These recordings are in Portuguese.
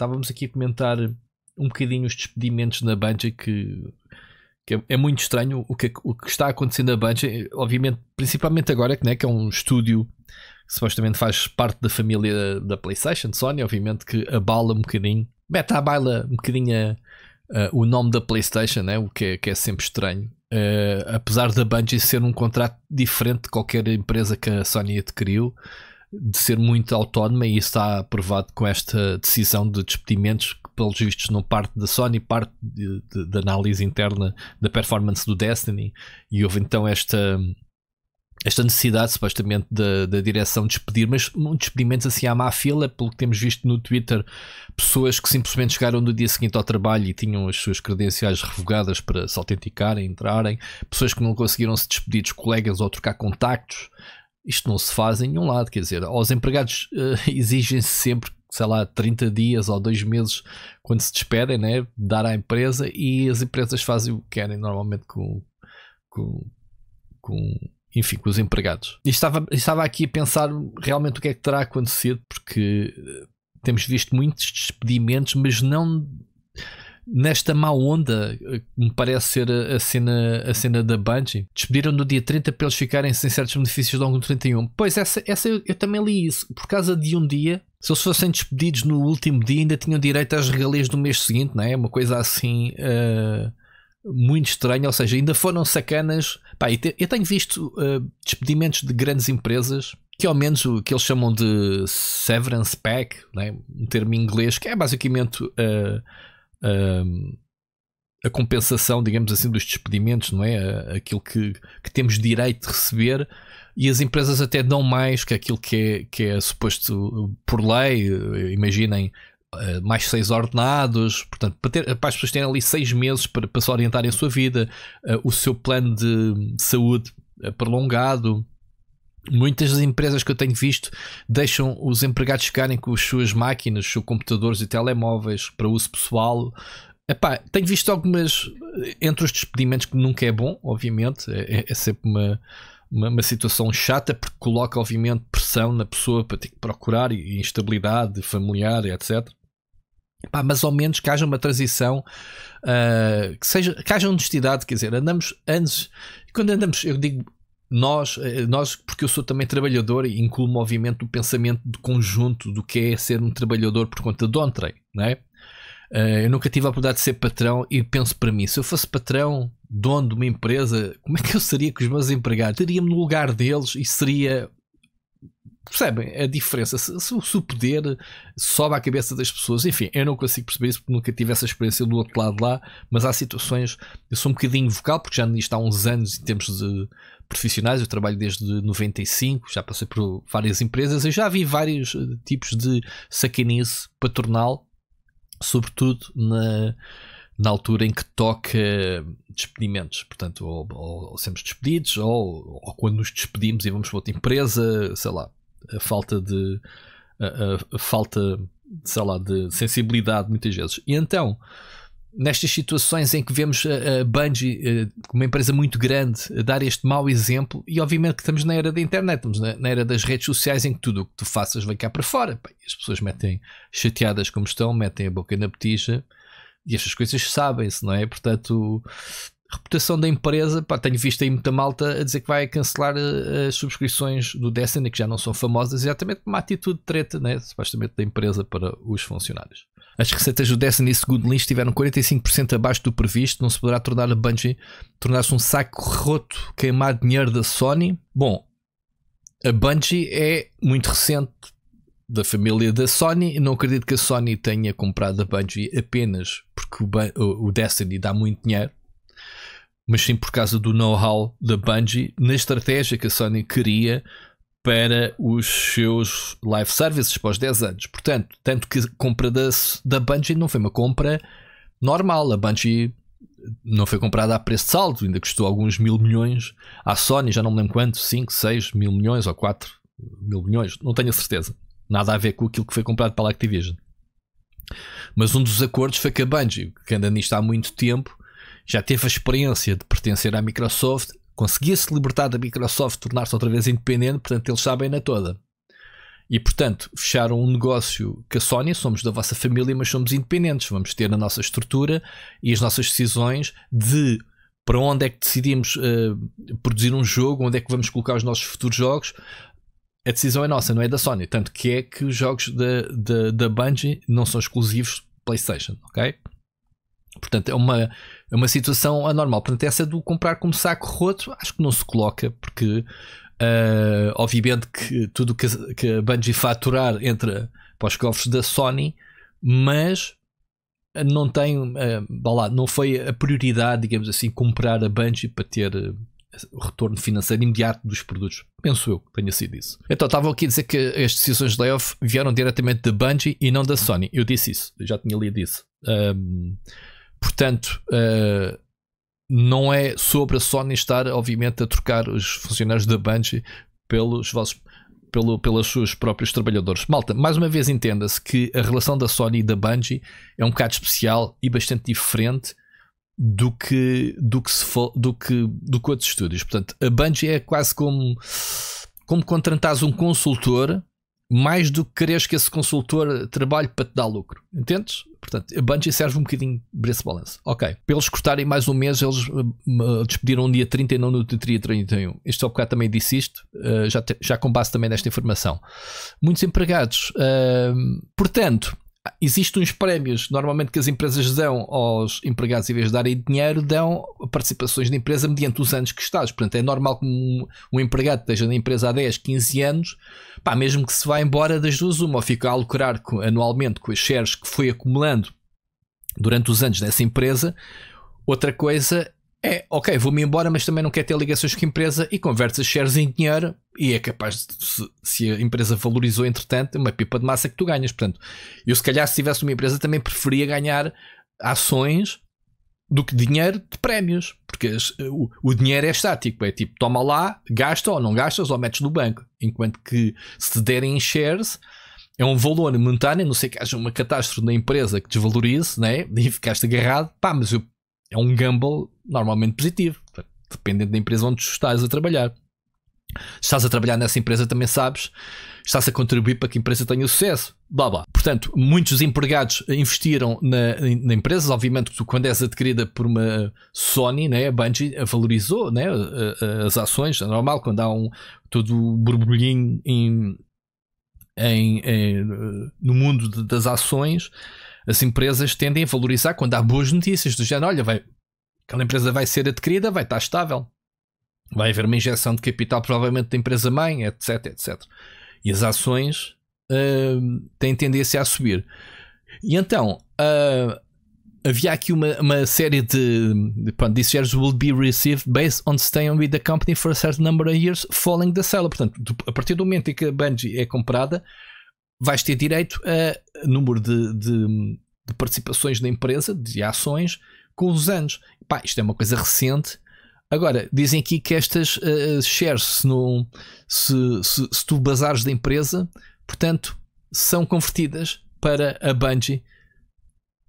estávamos aqui a comentar um bocadinho os despedimentos na Bungie, que é muito estranho o que está acontecendo na Bungie, obviamente, principalmente agora, né, que é um estúdio que supostamente faz parte da família da PlayStation, Sony, obviamente que abala um bocadinho, mete à baila um bocadinho o nome da PlayStation, né, o que é sempre estranho. Apesar da Bungie ser um contrato diferente de qualquer empresa que a Sony adquiriu, de ser muito autónoma, e isso está aprovado com esta decisão de despedimentos que, pelos vistos, não parte da Sony, parte de análise interna da performance do Destiny, e houve então esta necessidade supostamente da direção de despedir, mas despedimentos assim à má fila, pelo que temos visto no Twitter, pessoas que simplesmente chegaram no dia seguinte ao trabalho e tinham as suas credenciais revogadas para se autenticarem, entrarem, pessoas que não conseguiram se despedir dos colegas ou trocar contactos. Isto não se faz em nenhum lado, quer dizer, aos empregados exigem-se sempre, sei lá, 30 dias ou 2 meses quando se despedem, né, dar à empresa, e as empresas fazem o que querem normalmente com os empregados. E estava aqui a pensar realmente o que é que terá acontecido, porque temos visto muitos despedimentos, mas não nesta má onda que me parece ser a cena da Bungie. Despediram no dia 30 para eles ficarem sem certos benefícios logo no 31. Pois, essa eu também li isso. Por causa de um dia, se eles fossem despedidos no último dia, ainda tinham direito às regalias do mês seguinte, não é? Uma coisa assim muito estranha. Ou seja, ainda foram sacanas. Pá, eu tenho visto despedimentos de grandes empresas, que ao menos o que eles chamam de severance pack, não é? Um termo em inglês, que é basicamente a compensação, digamos assim, dos despedimentos, não é? Aquilo que temos direito de receber, e as empresas até dão mais que aquilo que é suposto por lei. Imaginem, mais 6 ordenados, portanto, para as pessoas terem ali 6 meses para se orientarem a sua vida, o seu plano de saúde prolongado. Muitas das empresas que eu tenho visto deixam os empregados ficarem com as suas máquinas, os seus computadores e telemóveis para uso pessoal. Epá, tenho visto algumas entre os despedimentos, que nunca é bom, obviamente, é sempre uma situação chata, porque coloca obviamente pressão na pessoa para ter que procurar, e instabilidade familiar, etc. Pá, mas ao menos que haja uma transição, que haja honestidade, quer dizer, andamos anos, quando andamos, eu digo nós, porque eu sou também trabalhador e incluo-me obviamente o pensamento de conjunto do que é ser um trabalhador por conta de ontem, não é? Eu nunca tive a oportunidade de ser patrão, e penso para mim, se eu fosse patrão, dono de uma empresa, como é que eu seria com os meus empregados? Teria-me no lugar deles, e seria... Percebem a diferença? Se o poder sobe à cabeça das pessoas, enfim, eu não consigo perceber isso porque nunca tive essa experiência do outro lado lá, mas há situações, eu sou um bocadinho vocal porque já nisto há uns anos em termos de profissionais, eu trabalho desde 95, já passei por várias empresas, eu já vi vários tipos de sacanice patronal, sobretudo na altura em que toca despedimentos, portanto, ou somos despedidos, ou quando nos despedimos e vamos para outra empresa, sei lá, a falta, sei lá, de sensibilidade muitas vezes. E então, nestas situações em que vemos a Bungie, uma empresa muito grande, a dar este mau exemplo, e obviamente que estamos na era da internet, estamos na era das redes sociais, em que tudo o que tu faças vem cá para fora. Bem, as pessoas metem, chateadas como estão, metem a boca na botija, e estas coisas sabem-se, não é? Portanto, a reputação da empresa, pá, tenho visto aí muita malta a dizer que vai cancelar as subscrições do Destiny, que já não são famosas, exatamente uma atitude de treta, né? Supostamente da empresa para os funcionários. As receitas do Destiny segundo Lynch estiveram 45% abaixo do previsto. Não se poderá tornar a Bungie tornar-se um saco roto, queimar dinheiro da Sony? Bom, a Bungie é muito recente da família da Sony, não acredito que a Sony tenha comprado a Bungie apenas porque o Destiny dá muito dinheiro, mas sim por causa do know-how da Bungie na estratégia que a Sony queria para os seus live services pós 10 anos. Portanto, tanto que a compra da Bungie não foi uma compra normal. A Bungie não foi comprada a preço de saldo, ainda custou alguns mil milhões à Sony, já não me lembro quanto, 5, 6 mil milhões ou 4 mil milhões, não tenho a certeza. Nada a ver com aquilo que foi comprado pela Activision. Mas um dos acordos foi que a Bungie, que anda nisto há muito tempo, já teve a experiência de pertencer à Microsoft, conseguia-se libertar da Microsoft, tornar-se outra vez independente, portanto eles sabem na toda. E portanto fecharam um negócio que a Sony, somos da vossa família mas somos independentes, vamos ter a nossa estrutura e as nossas decisões de para onde é que decidimos produzir um jogo, onde é que vamos colocar os nossos futuros jogos. A decisão é nossa, não é da Sony, tanto que é que os jogos da Bungie não são exclusivos PlayStation, ok? Portanto é uma situação anormal. Portanto essa do comprar como saco roto acho que não se coloca, porque obviamente que tudo que a Bungie faturar entra para os cofres da Sony, mas não tem não foi a prioridade, digamos assim, comprar a Bungie para ter retorno financeiro imediato dos produtos, penso eu que tenha sido isso. Então estavam aqui a dizer que as decisões de layoff vieram diretamente da Bungie e não da Sony. Eu disse isso, eu já tinha lido isso. Portanto não é sobre a Sony estar obviamente a trocar os funcionários da Bungie pelos seus próprios trabalhadores. Malta, mais uma vez entenda-se que a relação da Sony e da Bungie é um bocado especial e bastante diferente do que outros estúdios. Portanto a Bungie é quase como contratares um consultor mais do que queres que esse consultor trabalhe para te dar lucro, entendes? Portanto a Bungie serve um bocadinho para esse balanço, ok? Para eles cortarem mais um mês, eles despediram no dia 30 e não no dia 31. Este bocado também disse isto, já com base também nesta informação. Muitos empregados, portanto existem uns prémios normalmente que as empresas dão aos empregados, em vez de darem dinheiro, dão participações na empresa mediante os anos que estás. Portanto é normal que um empregado esteja na empresa há 10, 15 anos, pá, mesmo que se vá embora, das duas uma, ou fica a lucrar anualmente com as shares que foi acumulando durante os anos nessa empresa. Outra coisa é, ok, vou-me embora, mas também não quero ter ligações com a empresa e converte as shares em dinheiro, e é capaz de, se a empresa valorizou entretanto, uma pipa de massa que tu ganhas. Portanto eu se calhar se tivesse uma empresa também preferia ganhar ações do que dinheiro de prémios, porque o dinheiro é estático, é tipo toma lá, gasta ou não gastas ou metes no banco, enquanto que se te derem shares é um valor momentâneo, não sei que haja uma catástrofe na empresa que desvalorize, né? E ficaste agarrado, pá, mas eu é um gamble normalmente positivo, dependendo da empresa onde estás a trabalhar. Se estás a trabalhar nessa empresa também sabes, estás a contribuir para que a empresa tenha sucesso, blá blá. Portanto muitos empregados investiram na empresa. Obviamente que quando és adquirida por uma Sony, né, a Bungie valorizou, né, as ações. É normal quando há todo o burburinho no mundo das ações, as empresas tendem a valorizar quando há boas notícias do género, olha, aquela empresa vai ser adquirida, vai estar estável, vai haver uma injeção de capital provavelmente da empresa-mãe, etc, etc. E as ações têm tendência a subir. E então havia aqui uma série de these shares will be received based on staying with the company for a certain number of years following the sale. Portanto, a partir do momento em que a Bungie é comprada, vais ter direito a número de participações na empresa, de ações, com os anos. Pá, isto é uma coisa recente. Agora, dizem aqui que estas shares, se tu bazares da empresa, portanto, são convertidas para a Bungie.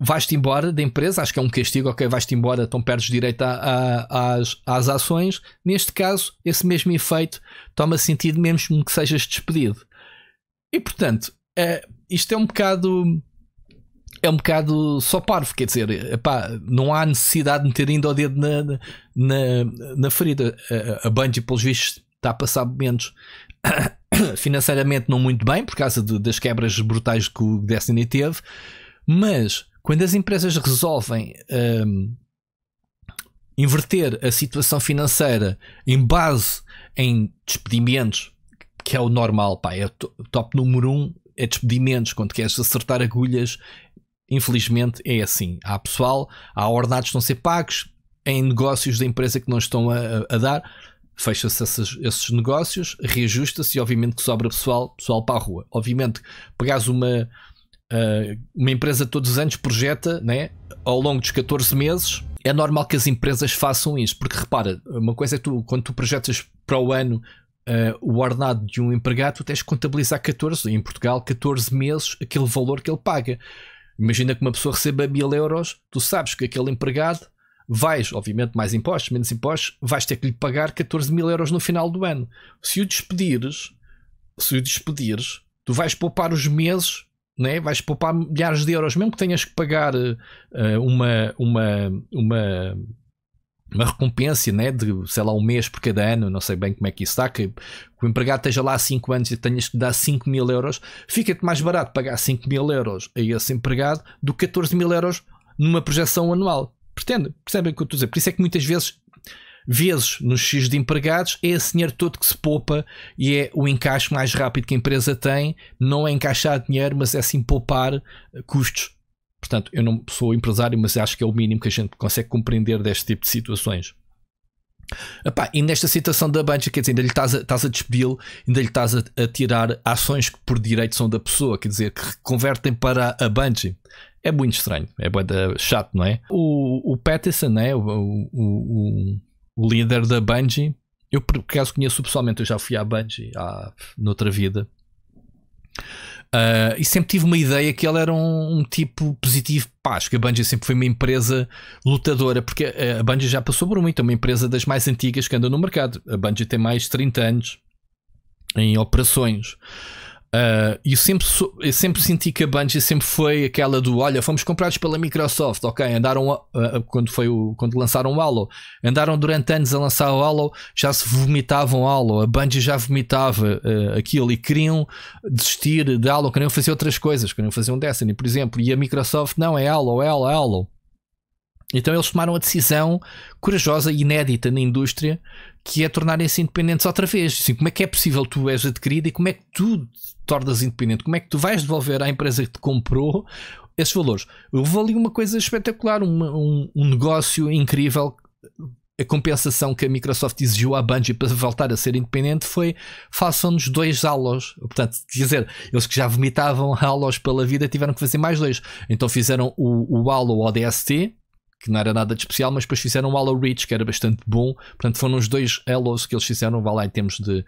Vais-te embora da empresa, acho que é um castigo, ok, vais-te embora, então perdes direito às ações. Neste caso, esse mesmo efeito toma sentido mesmo que sejas despedido. E portanto, isto é um bocado só parvo, quer dizer, epá, não há necessidade de meter ainda o dedo na ferida. A Bungie, pelos vistos, está a passar momentos financeiramente não muito bem, por causa das quebras brutais que o Destiny teve, mas quando as empresas resolvem inverter a situação financeira em base em despedimentos, que é o normal, pá, é o top número 1, é despedimentos, quando queres acertar agulhas, infelizmente é assim. Há pessoal, há ordenados que não ser pagos, em negócios da empresa que não estão a dar, fecha-se esses negócios, reajusta-se e obviamente que sobra pessoal para a rua. Obviamente, pegares uma empresa todos os anos, projeta, né, ao longo dos 14 meses, é normal que as empresas façam isto, porque repara, uma coisa é quando tu projetas para o ano, o ordenado de um empregado, tu tens de contabilizar 14, em Portugal 14 meses, aquele valor que ele paga. Imagina que uma pessoa receba 1000 euros, tu sabes que aquele empregado vais, obviamente mais impostos, menos impostos, vais ter que lhe pagar 14 mil euros no final do ano. Se o despedires tu vais poupar os meses, né? Vais poupar milhares de euros, mesmo que tenhas que pagar uma recompensa, né, de, sei lá, um mês por cada ano, não sei bem como é que isso está, que o empregado esteja lá há 5 anos e tenhas que dar 5 mil euros, fica-te mais barato pagar 5 mil euros a esse empregado do que 14 mil euros numa projeção anual. Percebem o que eu estou a dizer? Por isso é que muitas vezes nos X de empregados é esse dinheiro todo que se poupa e é o encaixe mais rápido que a empresa tem, não é encaixar dinheiro, mas é sim poupar custos. Portanto, eu não sou empresário, mas acho que é o mínimo que a gente consegue compreender deste tipo de situações. Epá, e nesta situação da Bungie, quer dizer, ainda lhe estás a despedi-lo, ainda lhe estás a tirar ações que por direito são da pessoa, quer dizer, que convertem para a Bungie. É muito estranho, é chato, não é? O Patterson, né? O líder da Bungie, eu por acaso conheço pessoalmente, eu já fui à Bungie noutra vida, e sempre tive uma ideia que ele era um tipo positivo, acho que a Bungie sempre foi uma empresa lutadora, porque a Bungie já passou por muito, é uma empresa das mais antigas que anda no mercado, a Bungie tem mais de 30 anos em operações. E eu sempre senti que a Bungie sempre foi aquela do, olha, fomos comprados pela Microsoft, ok, andaram quando lançaram o Halo, andaram durante anos a lançar o Halo, já se vomitavam o Halo, a Bungie já vomitava aquilo e queriam desistir de Halo, queriam fazer outras coisas, queriam fazer um Destiny, por exemplo, e a Microsoft não, é Halo, é Halo, é Halo. Então eles tomaram a decisão corajosa e inédita na indústria, que é tornarem-se independentes outra vez. Assim, como é que é possível tu és adquirido e como é que tu te tornas independente? Como é que tu vais devolver à empresa que te comprou esses valores? Houve ali uma coisa espetacular, um negócio incrível. A compensação que a Microsoft exigiu à Bungie para voltar a ser independente foi: façam-nos 2 Halos. Portanto, quer dizer, eles que já vomitavam Halos pela vida tiveram que fazer mais 2. Então fizeram o Halo ODST, que não era nada de especial, mas depois fizeram o Halo Reach, que era bastante bom. Portanto, foram os 2 Halos que eles fizeram, vá lá, em termos de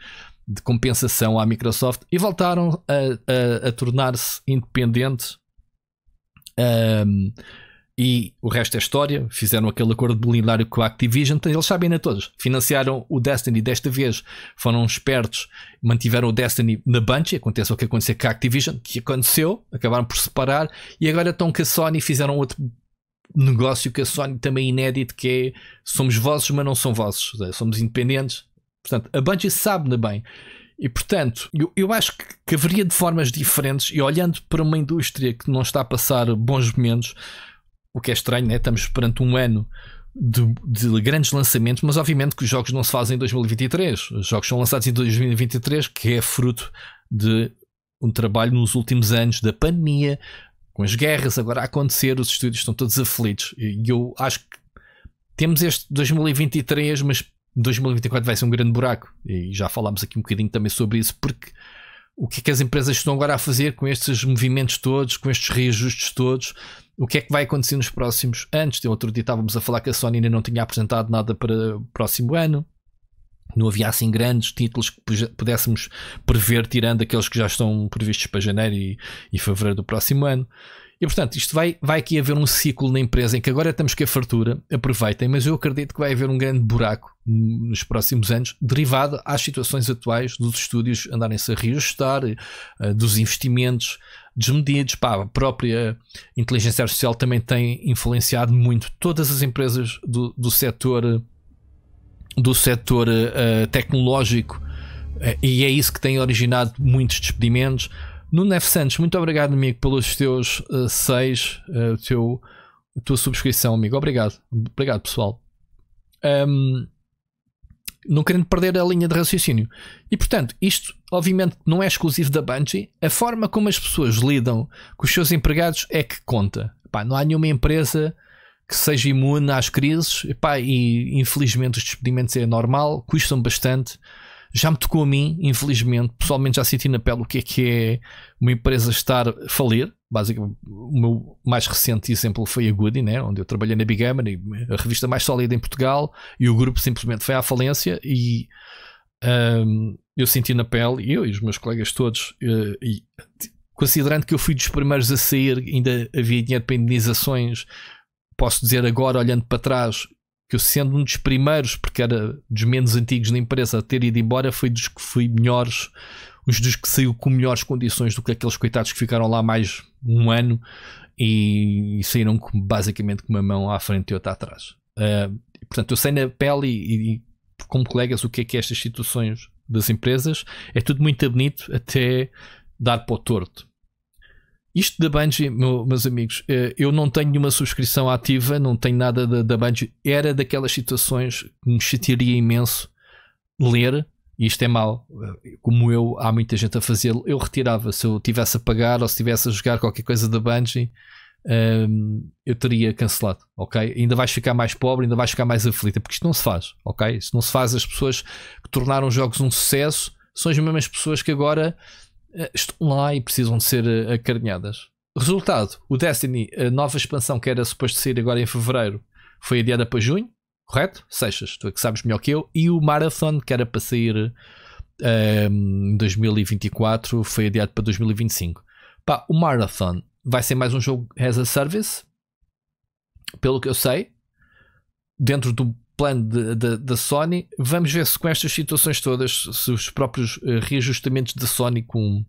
compensação à Microsoft, e voltaram a tornar-se independente. E o resto é história. Fizeram aquele acordo bilionário com a Activision, eles sabem, ainda todos. Financiaram o Destiny desta vez, foram espertos, mantiveram o Destiny na Bungie, acontece o que aconteceu com a Activision, que aconteceu, acabaram por separar, e agora estão com a Sony, fizeram outro negócio que a Sony também inédito, que é: somos vossos, mas não são vossos, somos independentes. Portanto, a Bungie sabe bem, e portanto eu acho que haveria de formas diferentes, e olhando para uma indústria que não está a passar bons momentos, o que é estranho, né? Estamos perante um ano de grandes lançamentos, mas obviamente que os jogos não se fazem em 2023, os jogos são lançados em 2023, que é fruto de um trabalho nos últimos anos da pandemia, com as guerras agora a acontecer, os estúdios estão todos aflitos, e eu acho que temos este 2023, mas 2024 vai ser um grande buraco, e já falámos aqui um bocadinho também sobre isso, porque o que é que as empresas estão agora a fazer com estes movimentos todos, com estes reajustes todos, o que é que vai acontecer nos próximos anos? De outro dia estávamos a falar que a Sony ainda não tinha apresentado nada para o próximo ano, não havia assim grandes títulos que pudéssemos prever, tirando aqueles que já estão previstos para janeiro e fevereiro do próximo ano. E portanto isto vai aqui haver um ciclo na empresa em que agora estamos com a fartura, aproveitem, mas eu acredito que vai haver um grande buraco nos próximos anos, derivado às situações atuais dos estúdios andarem-se a reajustar, dos investimentos desmedidos. Pá, a própria inteligência artificial também tem influenciado muito todas as empresas do setor tecnológico, e é isso que tem originado muitos despedimentos. Nuno F. Santos, muito obrigado, amigo, pelos teus 6, a tua subscrição, amigo. Obrigado pessoal. Não querendo perder a linha de raciocínio, e portanto isto obviamente não é exclusivo da Bungie. A forma como as pessoas lidam com os seus empregados é que conta. Pá, não há nenhuma empresa que seja imune às crises, e infelizmente os despedimentos é normal, custam bastante. Já me tocou a mim, infelizmente, pessoalmente já senti na pele o que é uma empresa estar a falir. Basicamente, o meu mais recente exemplo foi a Goodgame, né? Onde eu trabalhei na Bigamer, a revista mais sólida em Portugal, e o grupo simplesmente foi à falência, e eu senti na pele, eu e os meus colegas todos, considerando que eu fui dos primeiros a sair, ainda havia dinheiro para indenizações. Posso dizer agora, olhando para trás, que eu, sendo um dos primeiros, porque era dos menos antigos na empresa a ter ido embora, fui dos que fui melhores os discos que saiu com melhores condições do que aqueles coitados que ficaram lá mais um ano e saíram com, basicamente com uma mão à frente e outra atrás. Portanto, eu sei na pele e como colegas o que é estas situações das empresas. É tudo muito bonito até dar para o torto. Isto da Bungie, meus amigos, eu não tenho nenhuma subscrição ativa, não tenho nada da Bungie. Era daquelas situações que me chatearia imenso ler, e isto é mau, como eu, há muita gente a fazê-lo. Eu retirava, se eu tivesse a pagar ou se tivesse a jogar qualquer coisa da Bungie, eu teria cancelado, ok? Ainda vais ficar mais pobre, ainda vais ficar mais aflita, porque isto não se faz, ok? Isto não se faz. As pessoas que tornaram os jogos um sucesso são as mesmas pessoas que agora estão lá e precisam de ser acarinhadas. Resultado, o Destiny, a nova expansão que era suposto sair agora em fevereiro, foi adiada para junho, correto? Seixas, tu é que sabes melhor que eu. E o Marathon, que era para sair em 2024, foi adiado para 2025. Pá, o Marathon vai ser mais um jogo as a service, pelo que eu sei, dentro do plano da Sony. Vamos ver se com estas situações todas, se os próprios reajustamentos da Sony com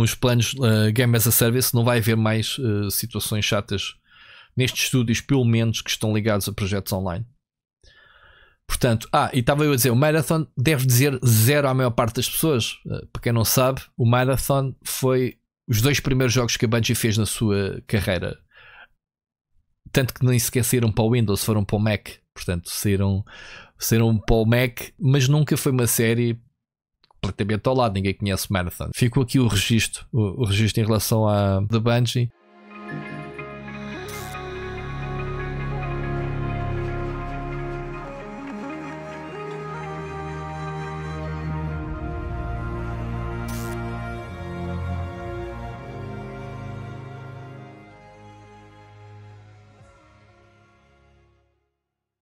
os planos Game as a Service, não vai haver mais situações chatas nestes estúdios, pelo menos que estão ligados a projetos online. Portanto, e estava eu a dizer, o Marathon deve dizer zero à maior parte das pessoas. Para quem não sabe, o Marathon foi os dois primeiros jogos que a Bungie fez na sua carreira. Tanto que nem sequer saíram para o Windows, foram para o Mac. Portanto, saíram para o Mac, mas nunca foi uma série completamente ao lado. Ninguém conhece Marathon. Ficou aqui o registro em relação à da Bungie.